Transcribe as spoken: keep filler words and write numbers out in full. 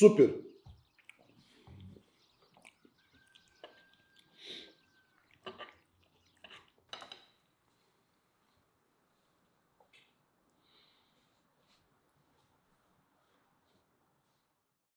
Super!